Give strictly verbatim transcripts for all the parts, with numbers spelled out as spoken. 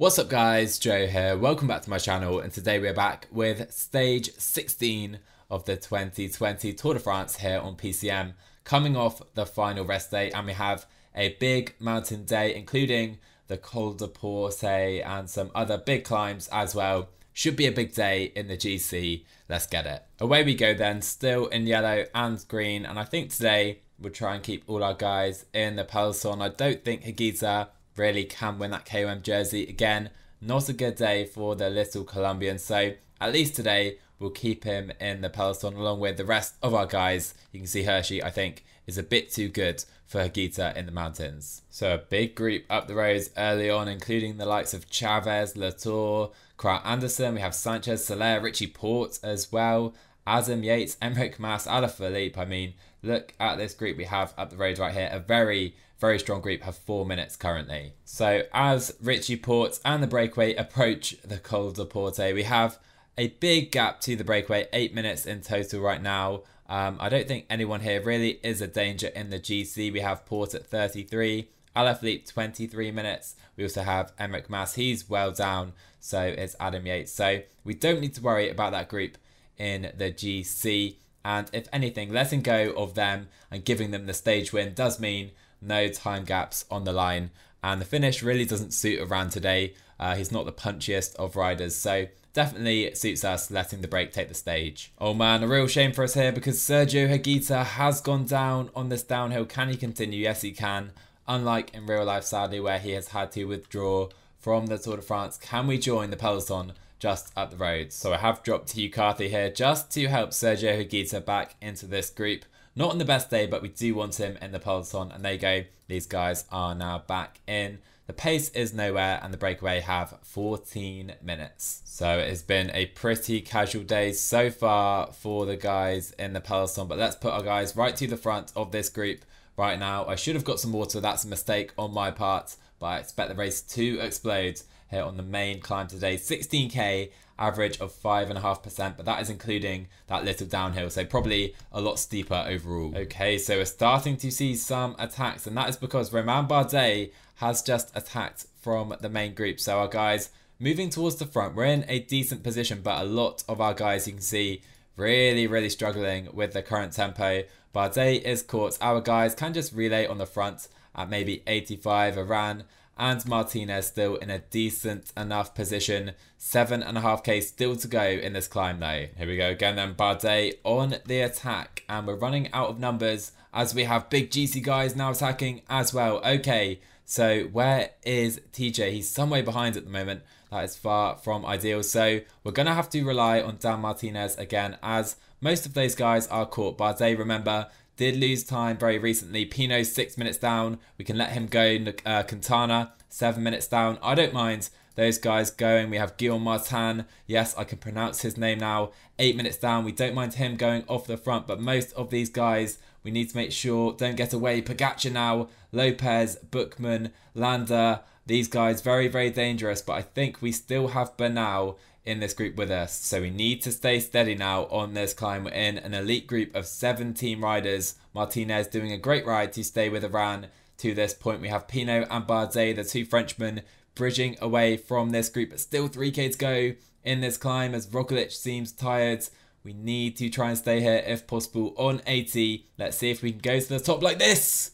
What's up guys, Joe here, welcome back to my channel, and today we're back with stage sixteen of the twenty twenty Tour de France here on P C M, coming off the final rest day, and we have a big mountain day including the Col de Porte and some other big climbs as well. Should be a big day in the G C, let's get it. Away we go then, still in yellow and green, and I think today we'll try and keep all our guys in the peloton. I don't think Higuita really can win that K O M jersey again. Not a good day for the little Colombian, so at least today we'll keep him in the peloton along with the rest of our guys. You can see Hershey, I think, is a bit too good for Higuita in the mountains. So a big group up the roads early on, including the likes of Chavez, Latour, Kraut Anderson. We have Sanchez, Soler, Richie Porte as well, Adam Yates, Enric Mas, Alaphilippe. I mean, look at this group we have up the road right here. A very Very strong group, have four minutes currently. So as Richie Porte and the breakaway approach the Col de Porte, we have a big gap to the breakaway, eight minutes in total right now. Um, I don't think anyone here really is a danger in the G C. We have Porte at thirty-three, Alaphilippe twenty-three minutes. We also have Enric Mas, he's well down, so it's Adam Yates. So we don't need to worry about that group in the G C. And if anything, letting go of them and giving them the stage win does mean no time gaps on the line, and the finish really doesn't suit Aran today. Uh, he's not the punchiest of riders, so definitely suits us letting the break take the stage. Oh man, a real shame for us here because Sergio Higuita has gone down on this downhill. Can he continue? Yes, he can. Unlike in real life, sadly, where he has had to withdraw from the Tour de France. Can we join the peloton just up the road? So I have dropped Hugh Carthy here just to help Sergio Higuita back into this group. Not on the best day, but we do want him in the peloton, and there you go. These guys are now back in. The pace is nowhere, and the breakaway have fourteen minutes. So it has been a pretty casual day so far for the guys in the peloton, but let's put our guys right to the front of this group right now. I should have got some water. That's a mistake on my part, but I expect the race to explode here on the main climb today. sixteen K. Average of five point five percent, but that is including that little downhill, so probably a lot steeper overall. Okay, so we're starting to see some attacks, and that is because Romain Bardet has just attacked from the main group. So our guys moving towards the front. We're in a decent position, but a lot of our guys, you can see, really, really struggling with the current tempo. Bardet is caught. Our guys can just relay on the front at maybe eighty-five. Aran and Martinez still in a decent enough position. seven point five K still to go in this climb though. Here we go again then, Bardet on the attack, and we're running out of numbers as we have big G C guys now attacking as well. Okay, so where is T J? He's some way behind at the moment. That is far from ideal, so we're going to have to rely on Dan Martinez again as most of those guys are caught. Bardet, remember, did lose time very recently. Pino, six minutes down. We can let him go. Uh, Quintana, seven minutes down. I don't mind those guys going. We have Guillaume Martin. Yes, I can pronounce his name now. Eight minutes down. We don't mind him going off the front, but most of these guys, we need to make sure don't get away. Pogačar now, Lopez, Buchmann, Landa. These guys, very, very dangerous, but I think we still have Bernal in this group with us, so we need to stay steady now on this climb. We're in an elite group of seventeen riders. Martinez doing a great ride to stay with Aran to this point. We have Pino and Bardet, the two Frenchmen, bridging away from this group, but still three K to go in this climb as Roglic seems tired. We need to try and stay here if possible on eighty. Let's see if we can go to the top like this.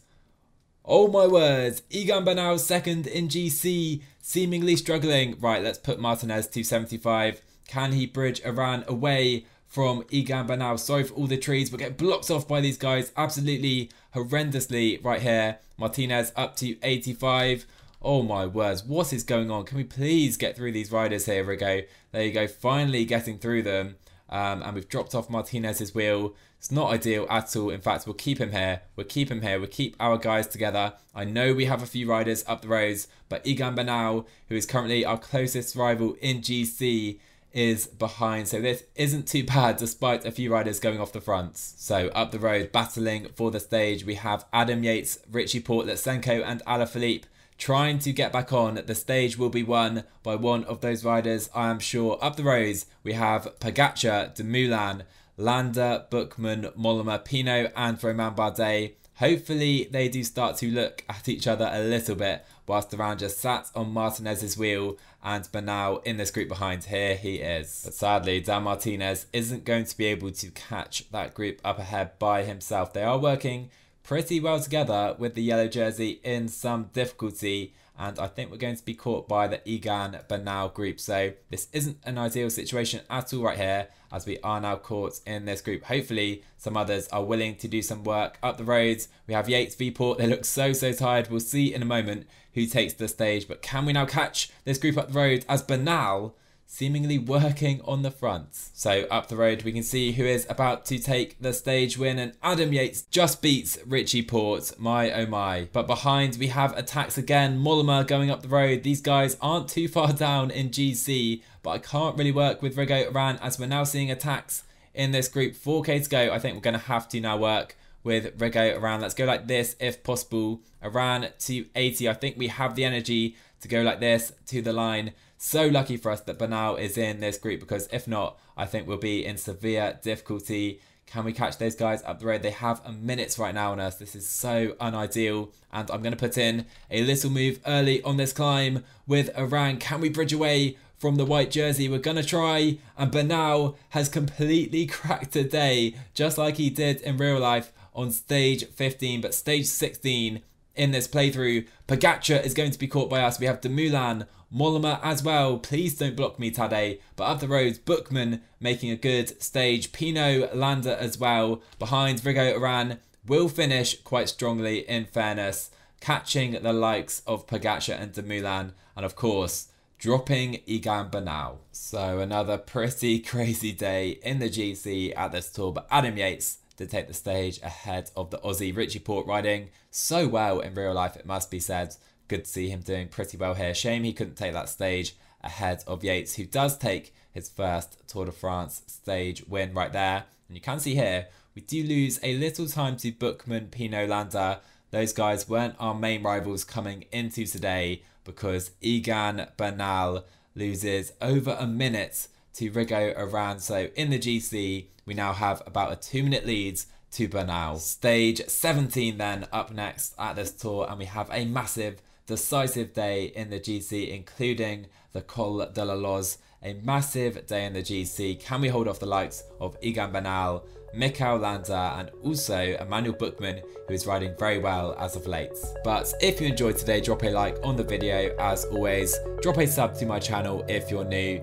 Oh my words, Egan Bernal second in G C, seemingly struggling. Right, let's put Martinez to seventy-five. Can he bridge Aran away from Egan Bernal? Sorry for all the trees, but get blocked off by these guys absolutely horrendously right here. Martinez up to eighty-five. Oh my words, what is going on? Can we please get through these riders here, Rigo? There you go, finally getting through them. Um, and we've dropped off Martinez's wheel. It's not ideal at all. In fact, we'll keep him here. We'll keep him here. We'll keep our guys together. I know we have a few riders up the roads, but Egan Bernal, who is currently our closest rival in G C, is behind. So this isn't too bad despite a few riders going off the front. So up the road, battling for the stage, we have Adam Yates, Richie Porte, Senko and Alaphilippe trying to get back on. The stage will be won by one of those riders, I am sure. Up the roads, we have Pogačar, Dumoulin, Landa, Buchmann, Mollema, Pino and Romain Bardet. Hopefully they do start to look at each other a little bit whilst Duran just sat on Martinez's wheel and Bernal in this group behind. Here he is. But sadly, Dan Martinez isn't going to be able to catch that group up ahead by himself. They are working pretty well together with the yellow jersey in some difficulty, and I think we're going to be caught by the Egan Bernal group. So this isn't an ideal situation at all right here, as we are now caught in this group. Hopefully some others are willing to do some work up the roads. We have Yates v Porte. They look so, so tired. We'll see in a moment who takes the stage. But can we now catch this group up the road, as Bernal seemingly working on the front? So up the road we can see who is about to take the stage win, and Adam Yates just beats Richie Porte. My oh my. But behind we have attacks again. Mollema going up the road. These guys aren't too far down in G C, but I can't really work with Rigo Urán, as we're now seeing attacks in this group. four K to go. I think we're going to have to now work with Rigo Urán. Let's go like this if possible. Urán to eighty. I think we have the energy to go like this to the line. So lucky for us that Bernal is in this group, because if not, I think we'll be in severe difficulty. Can we catch those guys up the road? They have a minute right now on us. This is so unideal. And I'm going to put in a little move early on this climb with Urán. Can we bridge away from the white jersey? We're going to try. And Bernal has completely cracked a day, just like he did in real life on stage fifteen. But stage sixteen in this playthrough, Pogačar is going to be caught by us. We have Dumoulin, Mollema as well. Please don't block me, Tadej. But up the roads, Buchmann making a good stage. Pino, Landa as well. Behind, Rigo Urán will finish quite strongly, in fairness, catching the likes of Pogačar and Dumoulin. And of course, dropping Egan Bernal. So another pretty crazy day in the G C at this Tour. But Adam Yates to take the stage ahead of the Aussie. Richie Porte riding so well in real life, it must be said. Good to see him doing pretty well here. Shame he couldn't take that stage ahead of Yates, who does take his first Tour de France stage win right there. And you can see here, we do lose a little time to Buchmann, Pino, Landa. Those guys weren't our main rivals coming into today, because Egan Bernal loses over a minute to Rigo Urán. So in the G C, we now have about a two minute lead to Bernal. Stage seventeen then up next at this Tour, and we have a massive decisive day in the G C, including the Col de la Loze. A massive day in the G C. Can we hold off the likes of Egan Bernal, Mikael Landa, and also Emmanuel Buchmann, who is riding very well as of late? But if you enjoyed today, drop a like on the video as always. Drop a sub to my channel if you're new.